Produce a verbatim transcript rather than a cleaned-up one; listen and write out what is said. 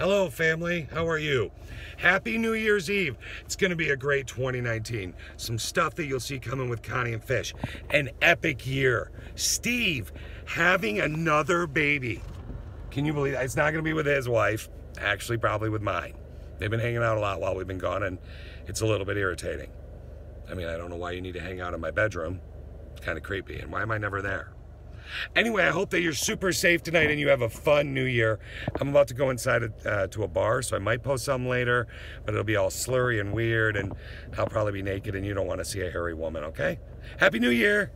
Hello family, how are you? Happy New Year's Eve. It's gonna be a great twenty nineteen. Some stuff that you'll see coming with Connie and Fish. An epic year. Steve having another baby. Can you believe that? It's not gonna be with his wife, actually probably with mine. They've been hanging out a lot while we've been gone and it's a little bit irritating. I mean, I don't know why you need to hang out in my bedroom. It's kind of creepy, and why am I never there? Anyway, I hope that you're super safe tonight and you have a fun new year. I'm about to go inside a, uh, to a bar, so I might post something later, but it'll be all slurry and weird, and I'll probably be naked, and you don't want to see a hairy woman, okay? Happy New Year!